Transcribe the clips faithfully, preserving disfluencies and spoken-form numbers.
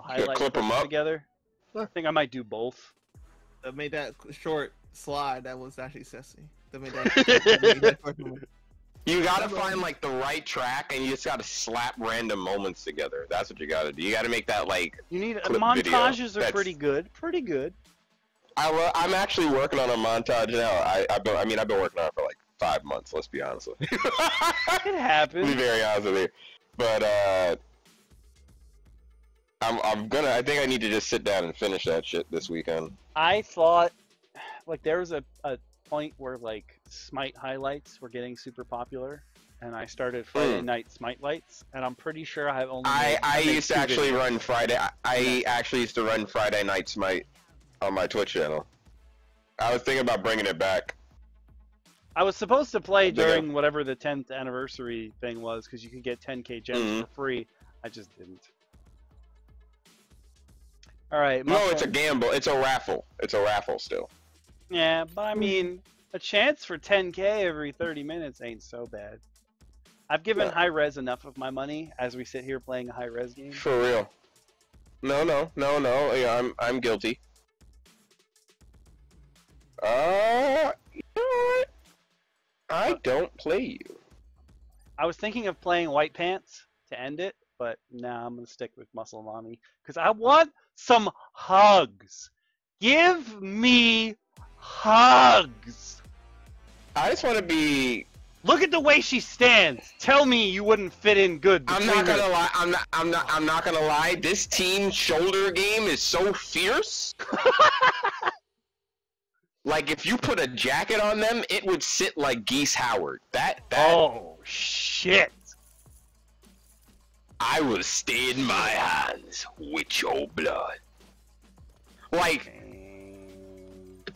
highlight clip them up together. I think I might do both. That made that short slide that was actually sexy. That made that. That made that you gotta find like the right track, and you just gotta slap random moments together. That's what you gotta do. You gotta make that like. You need clip montages video. Are That's... pretty good. Pretty good. I I'm actually working on a montage now. I I've been, I mean I've been working on it for like five months. Let's be honest with you. It happens. Be very honest with you, but uh, I'm I'm gonna. I think I need to just sit down and finish that shit this weekend. I thought, like, there was a a point where like Smite highlights were getting super popular, and I started Friday mm. night Smite lights, and I'm pretty sure I have only. I I used to actually videos. run Friday. I, I yeah. actually used to run Friday night Smite on my Twitch channel. I was thinking about bringing it back. I was supposed to play during whatever the tenth anniversary thing was, because you could get ten K gems mm-hmm. for free. I just didn't. All right. No, it's a gamble. It's a raffle. It's a raffle still. Yeah, but I mean, a chance for ten K every thirty minutes ain't so bad. I've given yeah. High Res enough of my money as we sit here playing a High Res game. For real. No, no, no, no. Yeah, I'm, I'm guilty. Uh, you know what? I don't play you. I was thinking of playing White Pants to end it, but nah, I'm gonna stick with Muscle Mommy because I want some hugs. Give me hugs. I just want to be. Look at the way she stands. Tell me you wouldn't fit in good. I'm not gonna lie. I'm not. I'm not. I'm not gonna lie. This team shoulder game is so fierce. Like, if you put a jacket on them, it would sit like Geese Howard. That, that... Oh, shit. I will stay in my hands with your blood. Like,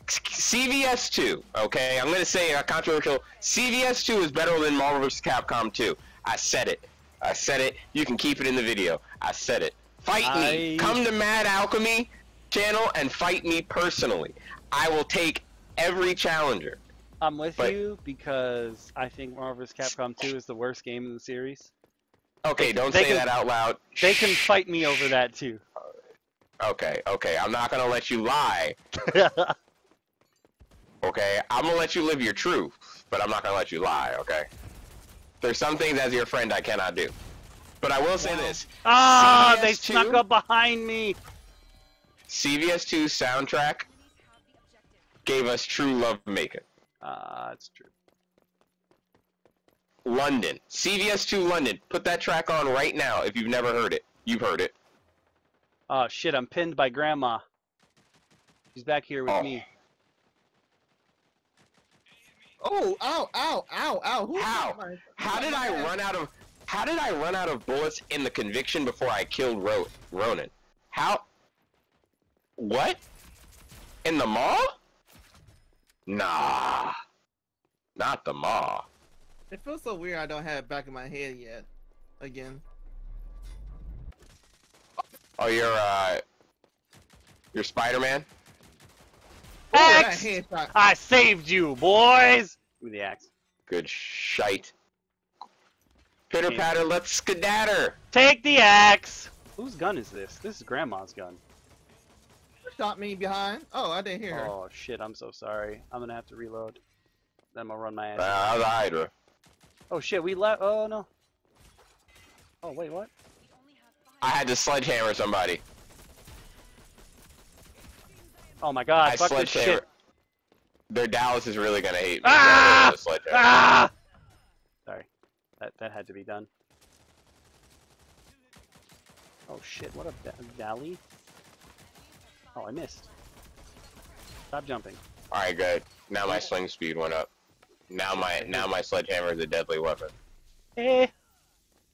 C V S two, okay? I'm going to say a controversial... C V S two is better than Marvel versus. Capcom two. I said it. I said it. You can keep it in the video. I said it. Fight I... me. Come to Mad Alchemy channel and fight me personally. I will take every challenger. I'm with but, you because I think Marvel versus. Capcom two is the worst game in the series. Okay, don't they say can, that out loud. They can fight me over that too. Okay, okay, I'm not gonna let you lie. Okay, I'm gonna let you live your truth, but I'm not gonna let you lie, okay? There's some things as your friend I cannot do. But I will say wow. this. Ah, oh, they snuck up behind me! C V S two soundtrack gave us True Love Maker. Ah, uh, it's true. London. C V S two London. Put that track on right now if you've never heard it. You've heard it. Oh, shit. I'm pinned by Grandma. She's back here with oh. me. Oh, ow, ow, ow, ow. Who ow. How did I run out of... How did I run out of bullets in the conviction before I killed Ro Ronin? How... What? In the mall? Nah, not the maw. It feels so weird I don't have it back in my head yet. Again. Oh, you're, uh... You're Spider-Man? Axe! I saved you, boys! With the axe. Good shite. Pitter-patter, let's skedatter! Take the axe! Whose gun is this? This is Grandma's gun. Shot me behind. Oh, I didn't hear her. Oh shit, I'm so sorry. I'm gonna have to reload. Then I'm gonna run my ass. Ah, uh, the Hydra. Oh shit, we left. Oh no. Oh wait, what? I had to sledgehammer somebody. Oh my god, I fuck this shit. Their Dallas is really gonna hate me. Ah! Ah! Sorry, that that had to be done. Oh shit, what a dally. Oh, I missed. Stop jumping. All right, good. Now my sling speed went up. Now my now my sledgehammer is a deadly weapon. Hey,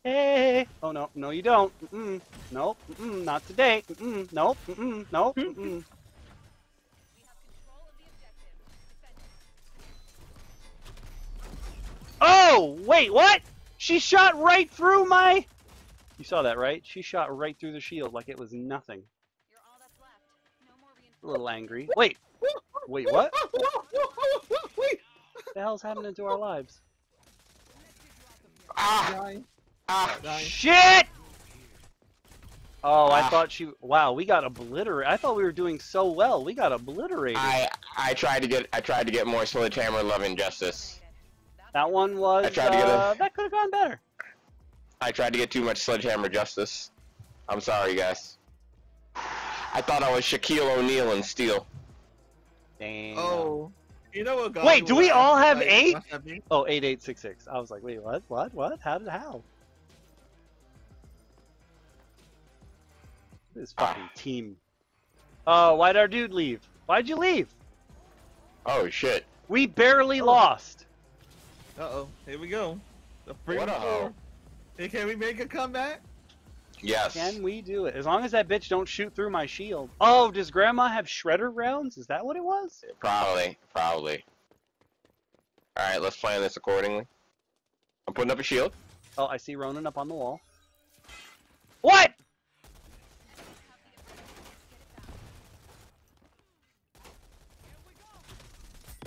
hey. Oh no, no you don't. Mm-mm. Nope. Mm-mm. Not today. Mm-mm. Nope. Mm-mm. Nope. Mm-mm. Oh wait, what? She shot right through my. You saw that, right? She shot right through the shield like it was nothing. A little angry. Wait! Wait, what? What the hell's happening to our lives? Ah! Ah! Shit! Oh, I uh, thought she. Wow, we got obliterated. I thought we were doing so well. We got obliterated. I I tried to get I tried to get more Sledgehammer Love and Justice. That one was. I tried to get uh, a, that could have gone better. I tried to get too much Sledgehammer Justice. I'm sorry, guys. I thought I was Shaquille O'Neal and Steel. Damn. Oh. You know what? God wait, do we all have like, eight? Oh, eight eight six six. I was like, wait, what? What? What? How did how? This fucking team. Oh, uh, why'd our dude leave? Why'd you leave? Oh shit. We barely oh. lost. Uh oh. Here we go. The what a hoe. Hey, can we make a comeback? Yes. Can we do it? As long as that bitch don't shoot through my shield. Oh, does Grandma have shredder rounds? Is that what it was? Probably. Probably. All right, let's plan this accordingly. I'm putting up a shield. Oh, I see Ronin up on the wall. What?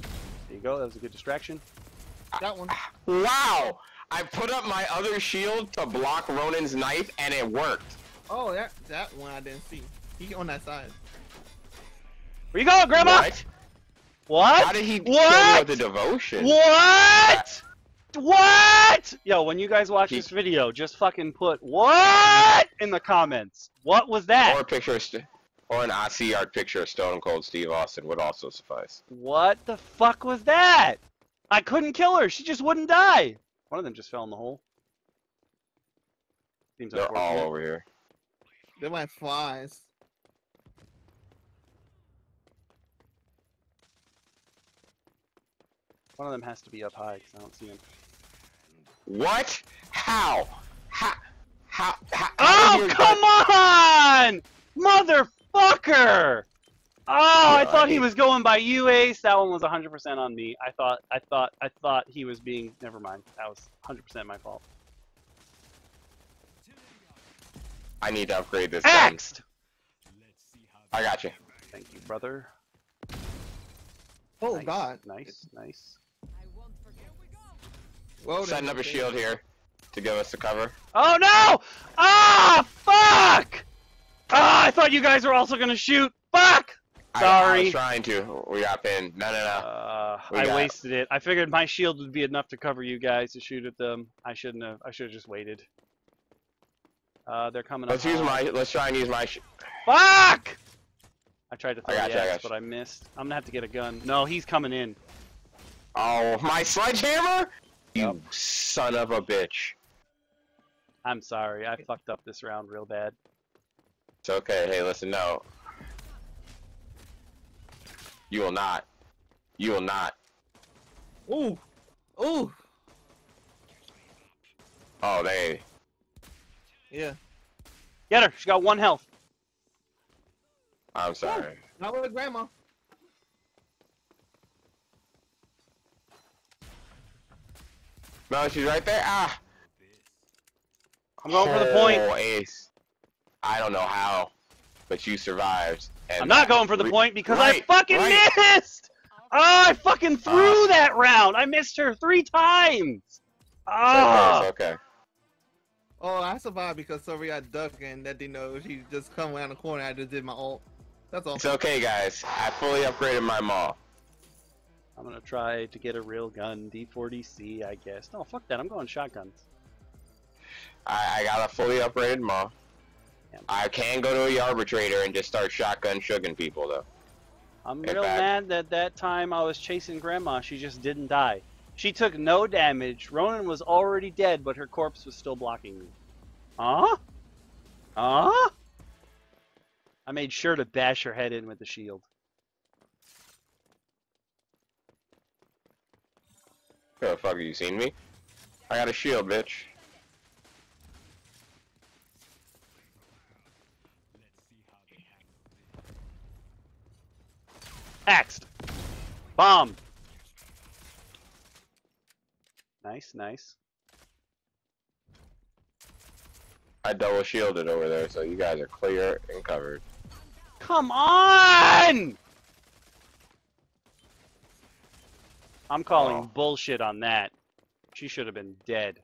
There you go, that was a good distraction. That one. Wow! I put up my other shield to block Ronin's knife and it worked. Oh, that that one I didn't see. He on that side. Where you going, Grandma? What? What? How did he what? Kill me with the devotion? What? What? Yo, when you guys watch he... this video, just fucking put what in the comments. What was that? Or a picture of St or an I C art picture of Stone Cold Steve Austin would also suffice. What the fuck was that? I couldn't kill her. She just wouldn't die. One of them just fell in the hole. Seems they're all over here. They're like flies. One of them has to be up high because I don't see him. What? How? How? How? How? Oh, come on! Motherfucker! Oh, I thought he was going by you, Ace. That one was one hundred percent on me. I thought, I thought, I thought he was being. Never mind. That was one hundred percent my fault. I need to upgrade this. Axed. I got you. Thank you, brother. Oh nice, God. Nice, nice. I won't forget. Well, setting up a shield here to give us the cover. Oh no! Ah, fuck! Ah, I thought you guys were also gonna shoot. Fuck! Sorry. I, I was trying to. We got pinned. No, no, no. Uh, I wasted it. I figured my shield would be enough to cover you guys to shoot at them. I shouldn't have. I should have just waited. Uh, they're coming up. Let's use my. Let's try and use my. Sh Fuck! I tried to throw the axe, but I missed. I'm gonna have to get a gun. No, he's coming in. Oh, my sledgehammer! Yep. You son of a bitch. I'm sorry. I fucked up this round real bad. It's okay. Hey, listen, no. You will not. You will not. Ooh! Ooh! Oh, they... Yeah. Get her! She got one health. I'm sorry. Oh, not with Grandma. No, she's right there. Ah! I'm going oh, for the point. Oh, Ace. I don't know how, but you survived. And I'm not going for the point because right, I fucking right. missed! Oh, I fucking threw uh, that round! I missed her three times! Oh. It's okay, it's okay. Oh, I survived because Soraya ducked and that didn't know she just come around the corner. I just did my ult. That's all. It's okay, guys. I fully upgraded my maul. I'm gonna try to get a real gun. D forty C, I guess. No, fuck that. I'm going shotguns. I, I got a fully upgraded maul. I can go to the arbitrator and just start shotgun shugging people though. I'm In real fact, mad that that time I was chasing Grandma, she just didn't die. She took no damage. Ronin was already dead, but her corpse was still blocking me. Huh? Huh? I made sure to bash her head in with the shield. Who the fuck have you seen me? I got a shield, bitch. Axed. Bomb. Nice, nice. I double shielded over there, so you guys are clear and covered. Come on! I'm calling oh. bullshit on that. She should have been dead.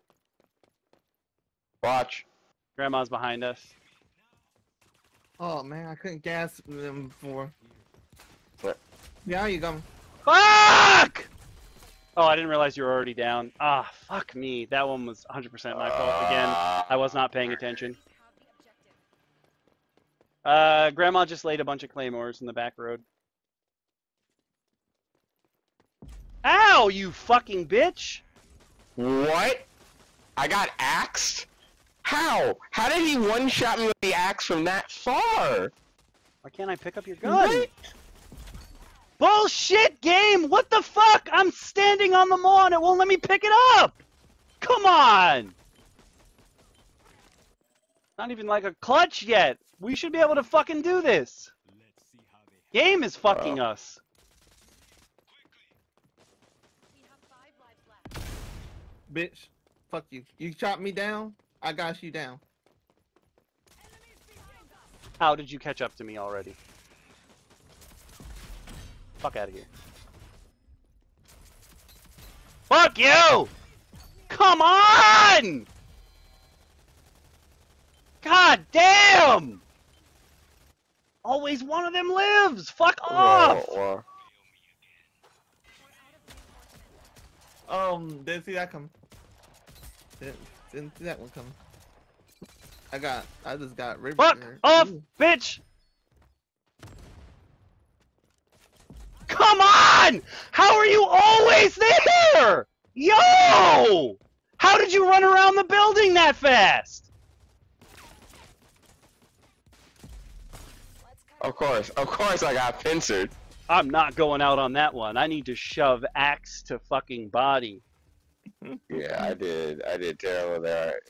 Watch. Grandma's behind us. Oh man, I couldn't gas them before. What? Yeah, you got me. Fuck! Oh, I didn't realize you were already down. Ah, fuck me. That one was one hundred percent my fault again. I was not paying attention. Uh, Grandma just laid a bunch of claymores in the back road. Ow, you fucking bitch! What? I got axed? How? How did he one-shot me with the axe from that far? Why can't I pick up your gun? What? Bullshit game! What the fuck? I'm standing on the mall and it won't let me pick it up! Come on! Not even like a clutch yet! We should be able to fucking do this! Let's see how they game is fucking wow. us! We have five lives left. Bitch, fuck you. You chopped me down, I got you down. How did you catch up to me already? Fuck out of here. Fuck you! Come on! God damn! Always one of them lives! Fuck off! Whoa, whoa. Um, didn't see that come. Didn't, didn't see that one coming. I got, I just got ripped. Fuck there. Off, ooh. Bitch! Come on! How are you always there? Yo! How did you run around the building that fast? Of course, of course I got pincered. I'm not going out on that one. I need to shove axe to fucking body. Yeah, I did. I did terrible there.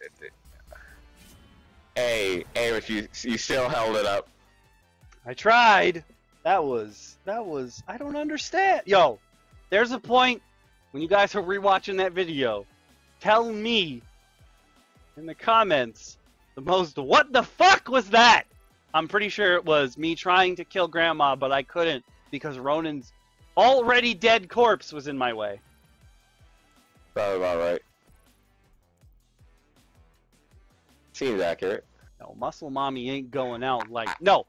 Hey, hey, but you, you still held it up. I tried. That was, that was, I don't understand. Yo, there's a point when you guys are rewatching that video. Tell me in the comments the most, what the fuck was that? I'm pretty sure it was me trying to kill Grandma, but I couldn't because Ronin's already dead corpse was in my way. Probably about right. Seems accurate. No, Muscle Mommy ain't going out like, no,